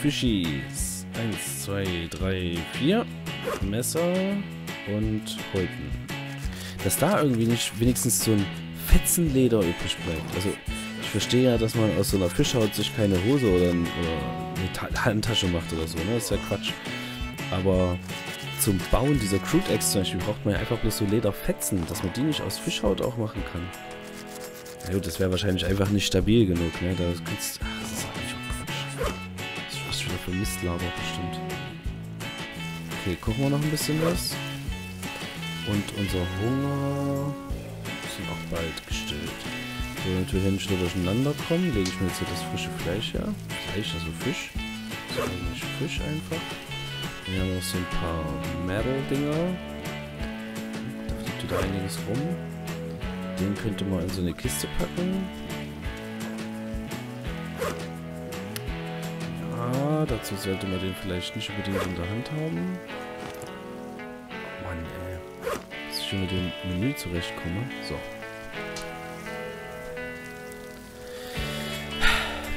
Fischis. 1, 2, 3, 4. Messer und Häuten. Dass da irgendwie nicht wenigstens so ein Fetzenleder übrig bleibt. Also, ich verstehe ja, dass man aus so einer Fischhaut sich keine Hose oder eine Handtasche macht oder so, ne? Das ist ja Quatsch. Aber zum Bauen dieser Crude Ecks zum Beispiel braucht man ja einfach bloß so Lederfetzen, dass man die nicht aus Fischhaut auch machen kann. Na gut, das wäre wahrscheinlich einfach nicht stabil genug, ne? Da kannst du. Ach, das ist eigentlich auch Quatsch. Das ist fast wieder für Mistlaber bestimmt. Okay, gucken wir noch ein bisschen was. Und unser Hunger sind auch bald gestillt. So, damit wir hier nicht nur durcheinander kommen, lege ich mir jetzt hier das frische Fleisch her. Fleisch, also Fisch. Das ist eigentlich Fisch einfach. Hier haben wir noch so ein paar Metal-Dinger. Da fliegt wieder einiges rum. Den könnte man in so eine Kiste packen. Ja, dazu sollte man den vielleicht nicht unbedingt in der Hand haben. Mann, ey. Dass ich schon mit dem Menü zurechtkomme. So.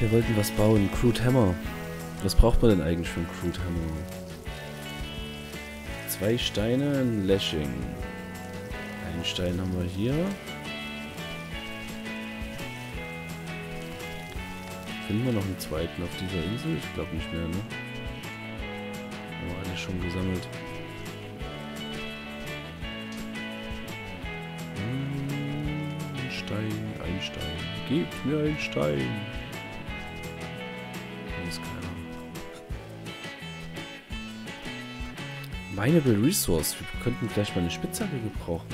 Wir wollten was bauen. Crude Hammer. Was braucht man denn eigentlich für einen Crude Hammer? 2 Steine, ein Lashing. Einen Stein haben wir hier. 5 wir noch einen zweiten auf dieser Insel? Ich glaube nicht mehr, ne? Haben wir alle schon gesammelt. Ein Stein, ein Stein. Gib mir einen Stein! Hier ist keiner. Mineable Resource. Wir könnten vielleicht mal eine Spitzhacke gebrauchen.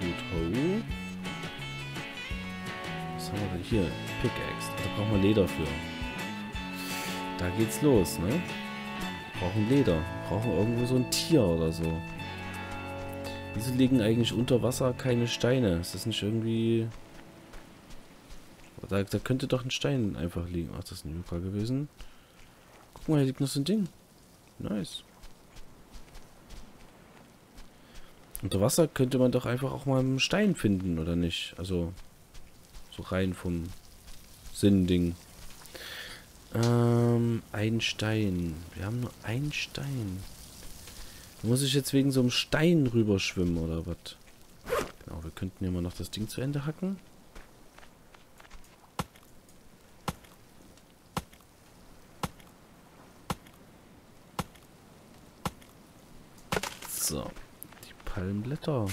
Food. Was haben wir denn hier? Pickaxe. Da brauchen wir Leder für. Da geht's los, ne? Brauchen Leder. Brauchen irgendwo so ein Tier oder so. Wieso liegen eigentlich unter Wasser keine Steine? Ist das nicht irgendwie... Da könnte doch ein Stein einfach liegen. Ach, das ist ein Yuka gewesen. Guck mal, hier liegt noch so ein Ding. Nice. Unter Wasser könnte man doch einfach auch mal einen Stein finden, oder nicht? Also, so rein vom Sinn-Ding. Ein Stein. Wir haben nur einen Stein. Muss ich jetzt wegen so einem Stein rüberschwimmen, oder was? Genau, wir könnten ja mal noch das Ding zu Ende hacken. So. Palmblätter.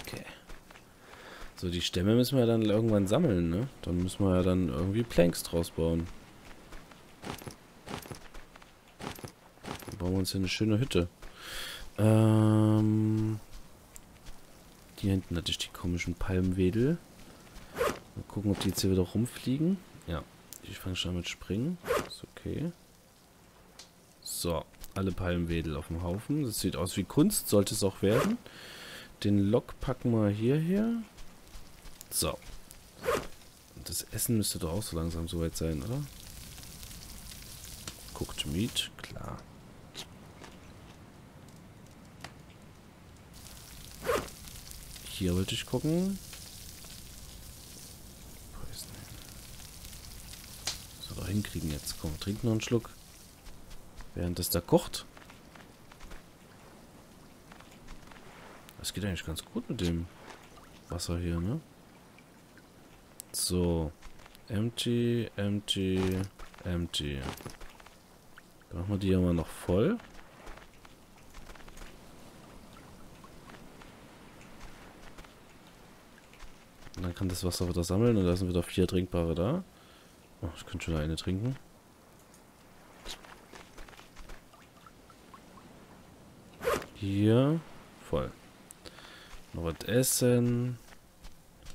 Okay. So, die Stämme müssen wir dann irgendwann sammeln, ne? Dann müssen wir ja dann irgendwie Planks draus bauen. Dann bauen wir uns hier eine schöne Hütte. Hier hinten hatte ich die komischen Palmwedel. Mal gucken, ob die jetzt hier wieder rumfliegen. Ja. Ich fange schon mit Springen. Ist okay. So, alle Palmwedel auf dem Haufen. Das sieht aus wie Kunst, sollte es auch werden. Den Lok packen wir hierher. So. Und das Essen müsste doch auch so langsam soweit sein, oder? Cooked Meat, klar. Hier wollte ich gucken. Hinkriegen jetzt. Komm, trink noch einen Schluck. Während das da kocht. Das geht eigentlich ganz gut mit dem Wasser hier, ne? So. Empty, empty, empty. Dann machen wir die ja mal noch voll. Und dann kann das Wasser wieder sammeln und da sind wieder 4 Trinkbare da. Oh, ich könnte schon eine trinken. Hier. Voll. Noch was essen.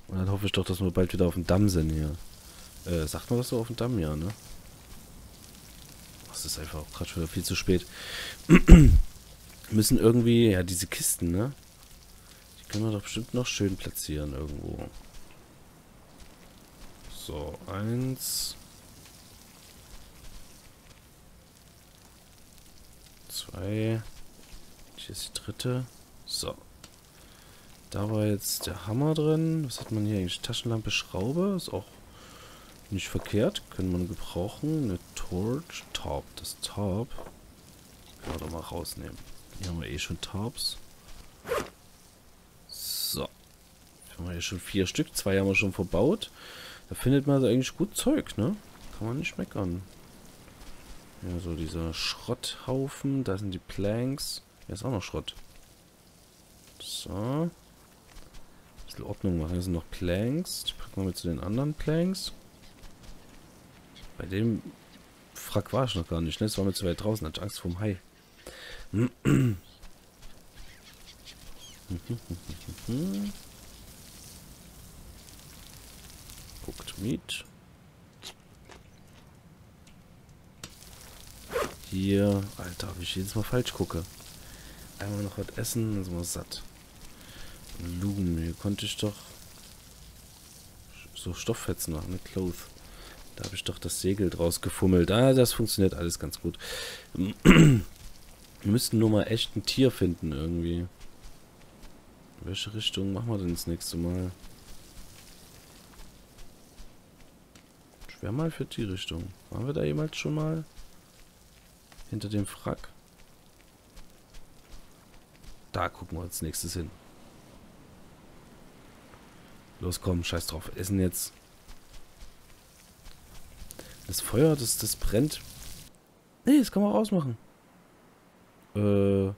Und dann hoffe ich doch, dass wir bald wieder auf dem Damm sind hier. Sagt man das so auf dem Damm? Ja, ne? Das ist einfach auch gerade schon wieder viel zu spät. Müssen irgendwie... Ja, diese Kisten, ne? Die können wir doch bestimmt noch schön platzieren irgendwo. So, 1, 2, hier ist die dritte, so, Da war jetzt der Hammer drin. Was hat man hier eigentlich? Taschenlampe, Schraube. Ist auch nicht verkehrt. Können man gebrauchen. Eine Torch. Tarp. Das Tarp können wir doch mal rausnehmen. Hier haben wir eh schon Tarps. So. Hier haben wir hier schon 4 Stück. 2 haben wir schon verbaut. Da findet man also eigentlich gut Zeug, ne? Kann man nicht meckern. Ja, so dieser Schrotthaufen. Da sind die Planks. Hier ist auch noch Schrott. So. Ordnung machen. Hier sind noch Planks. Die packen wir mit zu den anderen Planks. Bei dem Frack war ich noch gar nicht. Ne? Das war mir zu weit draußen. Hatte Angst vorm Hai. Guckt mit. Hier. Alter, ob ich jedes Mal falsch gucke. Einmal noch was essen, dann sind wir satt. Lumen, hier konnte ich doch so Stofffetzen machen, ne? Cloth. Da habe ich doch das Segel draus gefummelt. Ah, das funktioniert alles ganz gut. Wir müssten nur mal echt ein Tier finden irgendwie. In welche Richtung machen wir denn das nächste Mal? Schwer mal für die Richtung. Waren wir da jemals schon mal? Hinter dem Wrack? Da gucken wir als nächstes hin. Los, komm, scheiß drauf. Essen jetzt. Das Feuer, das brennt. Nee, das kann man auch ausmachen. Okay.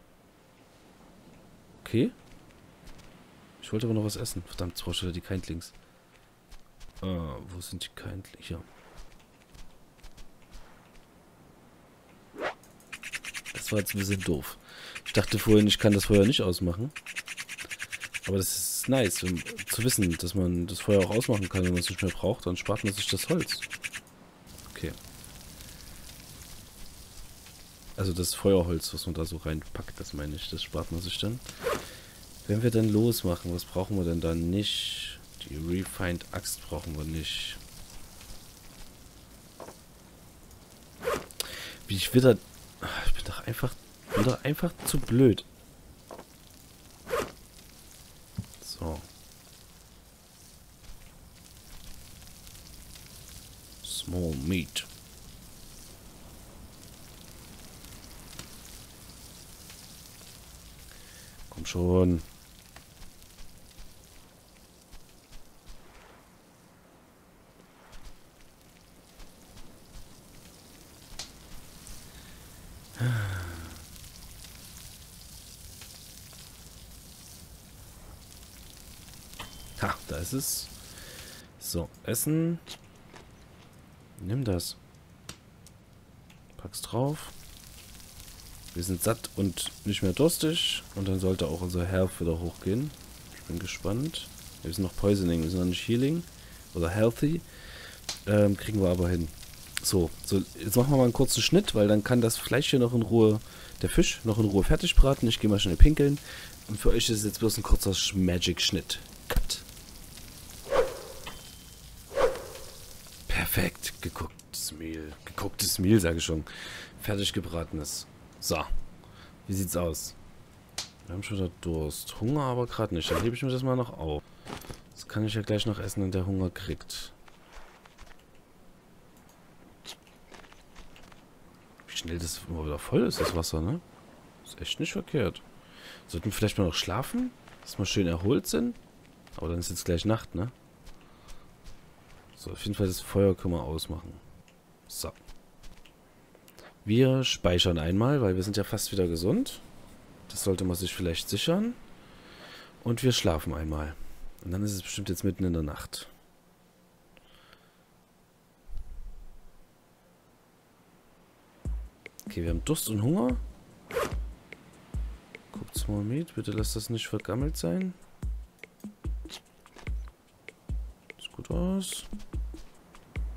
Ich wollte aber noch was essen. Verdammt, brauchst du die Keintlings. Wo sind die Keintlings? Ja. Das war jetzt ein bisschen doof. Ich dachte vorhin, ich kann das Feuer nicht ausmachen. Aber das ist nice, um zu wissen, dass man das Feuer auch ausmachen kann, wenn man es nicht mehr braucht, dann spart man sich das Holz. Okay. Also das Feuerholz, was man da so reinpackt, das meine ich, das spart man sich dann. Wenn wir dann losmachen, was brauchen wir denn da nicht? Die Refined Axt brauchen wir nicht. Wie ich wieder... Ich bin doch einfach zu blöd. Small meat. Komm schon. Ha, da ist es. So, essen. Nimm das. Pack's drauf. Wir sind satt und nicht mehr durstig. Und dann sollte auch unser Health wieder hochgehen. Ich bin gespannt. Wir sind noch Poisoning, wir sind noch nicht Healing. Oder Healthy. Kriegen wir aber hin. So, jetzt machen wir mal einen kurzen Schnitt, weil dann kann das Fleisch hier noch in Ruhe, der Fisch noch in Ruhe fertig braten. Ich gehe mal schnell pinkeln. Und für euch ist es jetzt bloß ein kurzer Magic-Schnitt. Cut. Perfekt. Gekochtes Mehl. Gekochtes Mehl, sage ich schon. Fertig gebratenes. So. Wie sieht's aus? Wir haben schon wieder Durst. Hunger aber gerade nicht. Dann hebe ich mir das mal noch auf. Das kann ich ja gleich noch essen, wenn der Hunger kriegt. Wie schnell das immer wieder voll ist, das Wasser, ne? Ist echt nicht verkehrt. Sollten wir vielleicht mal noch schlafen? Dass wir schön erholt sind? Aber dann ist jetzt gleich Nacht, ne? So, auf jeden Fall das Feuer können wir ausmachen. So. Wir speichern einmal, weil wir sind ja fast wieder gesund. Das sollte man sich vielleicht sichern. Und wir schlafen einmal. Und dann ist es bestimmt jetzt mitten in der Nacht. Okay, wir haben Durst und Hunger. Guckt's mal mit. Bitte lasst das nicht vergammelt sein. Gut aus.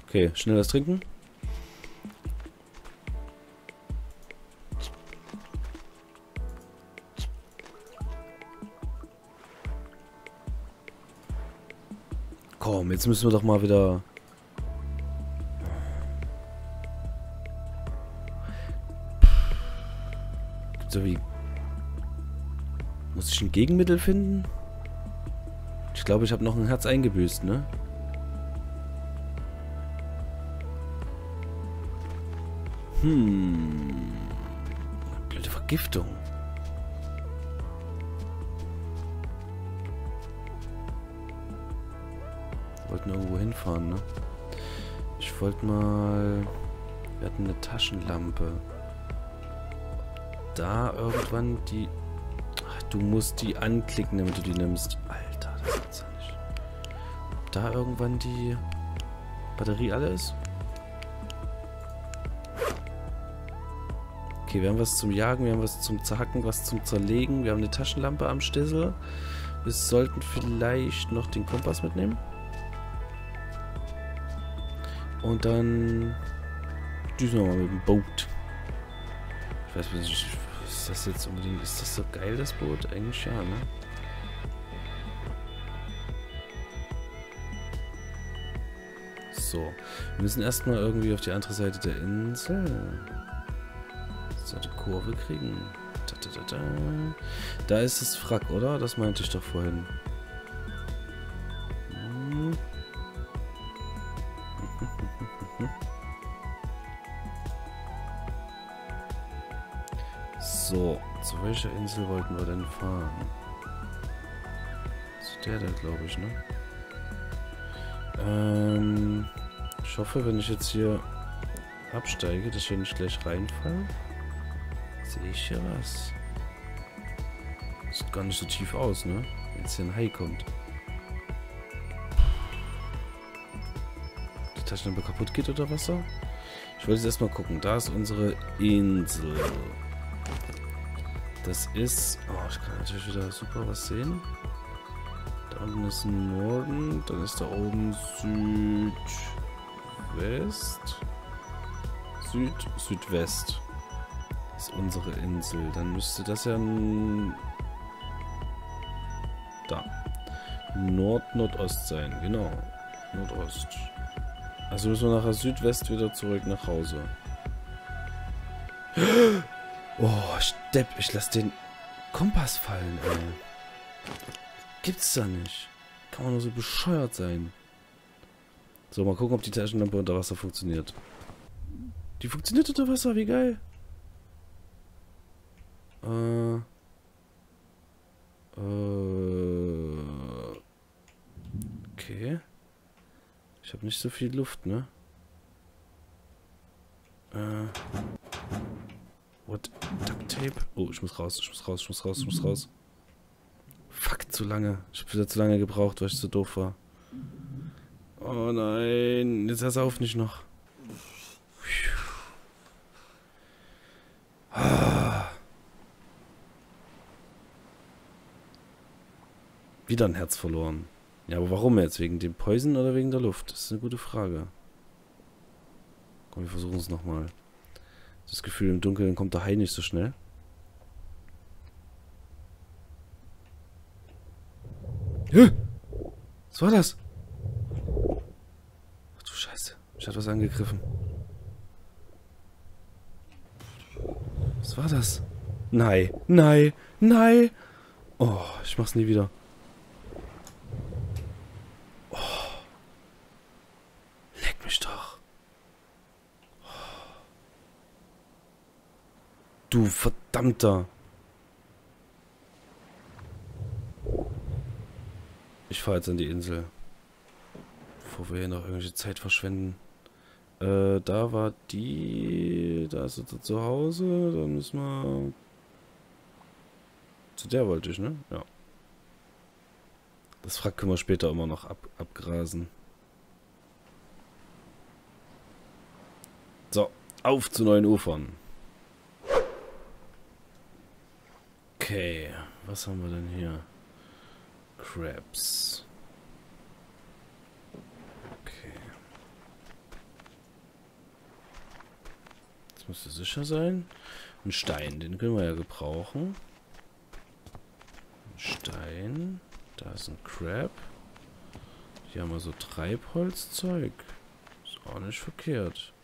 Okay, schnell das Trinken. Komm, jetzt müssen wir doch mal wieder... Gibt's irgendwie... Muss ich ein Gegenmittel finden? glaube, ich habe noch ein Herz eingebüßt, ne? Blöde Vergiftung. Wir wollten irgendwo hinfahren, ne? Ich wollte mal... Wir hatten eine Taschenlampe. Da irgendwann die... Ach, du musst die anklicken, damit du die nimmst. Alter, das gibt's ja nicht. Ob da irgendwann die Batterie alle ist? Okay, wir haben was zum Jagen, wir haben was zum Zerhacken, was zum Zerlegen. Wir haben eine Taschenlampe am Stissel. Wir sollten vielleicht noch den Kompass mitnehmen. Und dann düsen wir mal mit dem Boot. Ich weiß nicht, ist das jetzt unbedingt... Ist das so geil, das Boot? Eigentlich ja, ne? So. Wir müssen erstmal irgendwie auf die andere Seite der Insel... die Kurve kriegen. Da ist das Wrack, oder? Das meinte ich doch vorhin. So, zu welcher Insel wollten wir denn fahren? Zu der da, glaube ich, ne? Ich hoffe, wenn ich jetzt hier absteige, dass wir nicht gleich reinfallen. Sehe ich hier was? Sieht gar nicht so tief aus, ne? Wenn jetzt hier ein Hai kommt. Die Taschenlampe kaputt geht oder was so? Ich wollte jetzt erstmal gucken. Da ist unsere Insel. Das ist... Oh, ich kann natürlich wieder super was sehen. Da unten ist Norden. Dann ist da oben Südwest. Südwest. Ist unsere Insel. Dann müsste das ja da Nordost sein, genau. Nordost. Also müssen wir nachher Südwest wieder zurück nach Hause. Oh, Stepp, ich lasse den Kompass fallen, ey. Gibt's da nicht. Kann man nur so bescheuert sein. So, mal gucken, ob die Taschenlampe unter Wasser funktioniert. Die funktioniert unter Wasser, wie geil. Okay. Ich habe nicht so viel Luft, ne? What? Ducktape? Oh, ich muss raus, ich muss raus, ich muss raus, ich muss raus. Fuck, zu lange. Ich habe wieder zu lange gebraucht, weil ich so doof war. Oh nein, jetzt hör's auf, nicht noch. Wieder ein Herz verloren. Ja, aber warum jetzt? Wegen dem Poison oder wegen der Luft? Das ist eine gute Frage. Komm, wir versuchen es nochmal. Das Gefühl, im Dunkeln kommt der Hai nicht so schnell. Hä? Was war das? Ach du Scheiße. Ich hatte was angegriffen. Was war das? Nein, nein, nein. Oh, ich mach's nie wieder. Du verdammter. Ich fahre jetzt an die Insel. Bevor wir hier noch irgendwelche Zeit verschwenden. Da war die... Da ist jetzt zu Hause. Dann müssen wir... Zu der wollte ich, ne? Ja. Das Wrack können wir später immer noch abgrasen. So, auf zu neuen Ufern. Okay, was haben wir denn hier? Crabs. Okay. Das müsste sicher sein. Ein Stein, den können wir ja gebrauchen. Ein Stein. Da ist ein Crab. Hier haben wir so Treibholzzeug. Ist auch nicht verkehrt.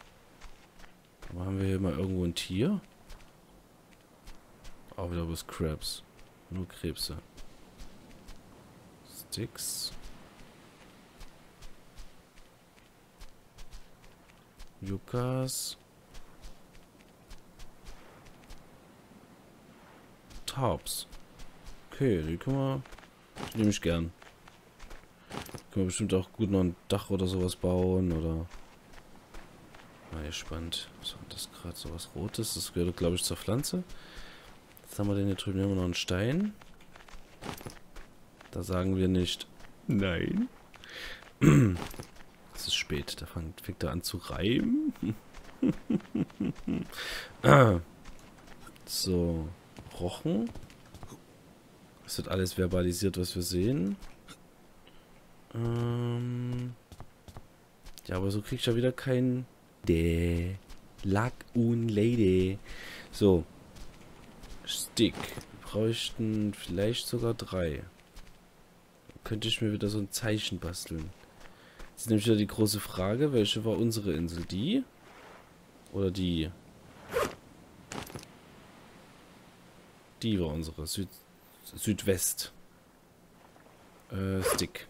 Aber haben wir hier mal irgendwo ein Tier? Auch wieder bloß Crabs. Nur Krebse. Was ist Sticks. Yuccas. Tarps. Okay, die können wir... Die nehme ich gern. Können wir bestimmt auch gut noch ein Dach oder sowas bauen, oder... Mal gespannt. So, das ist gerade sowas Rotes. Das gehört, glaube ich, zur Pflanze. Jetzt haben wir den hier drüben. Hier haben wir noch einen Stein. Da sagen wir nicht... Nein. Es ist spät. Da fängt er an zu reimen. So. Rochen. Es wird alles verbalisiert, was wir sehen. Ja, aber so krieg ich ja wieder keinen... De Lack und Lady. So. Stick. Wir bräuchten vielleicht sogar 3. Dann könnte ich mir wieder so ein Zeichen basteln. Jetzt nehme ich wieder die große Frage, welche war unsere Insel? Die? Oder die? Die war unsere. Südwest. Stick.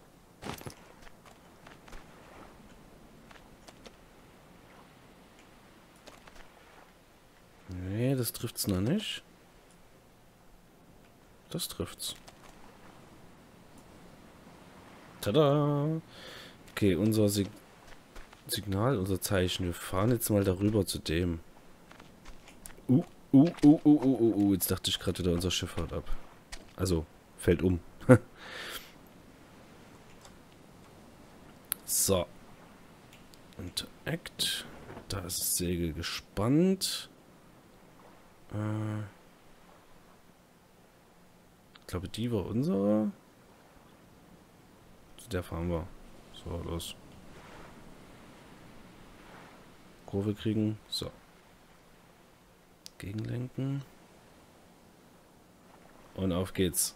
Nee, das trifft's noch nicht. Das trifft's. Tada! Okay, unser Signal, unser Zeichen. Wir fahren jetzt mal darüber zu dem. Jetzt dachte ich gerade wieder, unser Schiff haut ab. Also, fällt um. So. Interact. Da ist das Segel gespannt. Ich glaube, die war unsere. Zu der fahren wir. So, los. Kurve kriegen. So. Gegenlenken. Und auf geht's.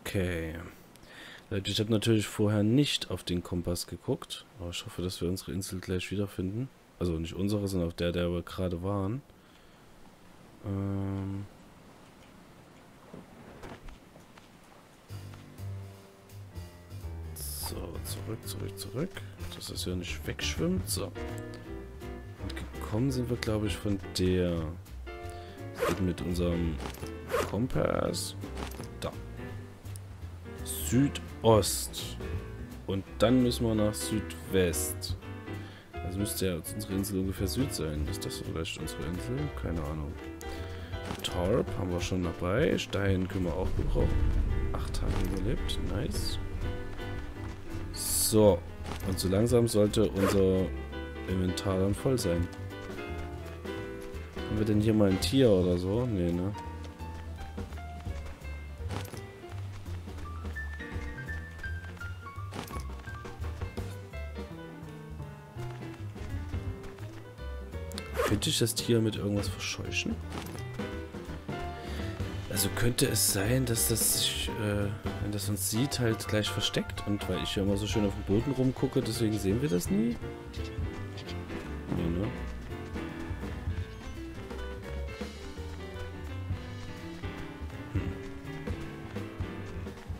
Okay. Leute, ich habe natürlich vorher nicht auf den Kompass geguckt. Aber ich hoffe, dass wir unsere Insel gleich wiederfinden. Also nicht unsere, sondern auf der wir gerade waren. So, zurück. Dass das ja nicht wegschwimmt. So. Und gekommen sind wir, glaube ich, von der... mit unserem Kompass. Da. Südost. Und dann müssen wir nach Südwest. Also müsste ja unsere Insel ungefähr Süd sein. Ist das vielleicht unsere Insel? Keine Ahnung. Torp haben wir schon dabei. Stein können wir auch gebrauchen. 8 Tage überlebt. Nice. So. Und so langsam sollte unser Inventar dann voll sein. Haben wir denn hier mal ein Tier oder so? Nee, ne? Könnte ich das Tier mit irgendwas verscheuchen? Also könnte es sein, dass das sich, wenn das uns sieht, halt gleich versteckt. Und weil ich ja immer so schön auf dem Boden rumgucke, deswegen sehen wir das nie. Nee, ne?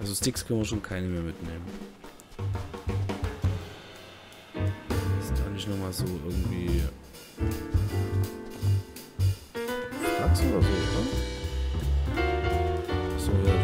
Also Sticks können wir schon keine mehr mitnehmen. Ist da nicht nochmal so irgendwie... Flachs oder so, oder? So, ja.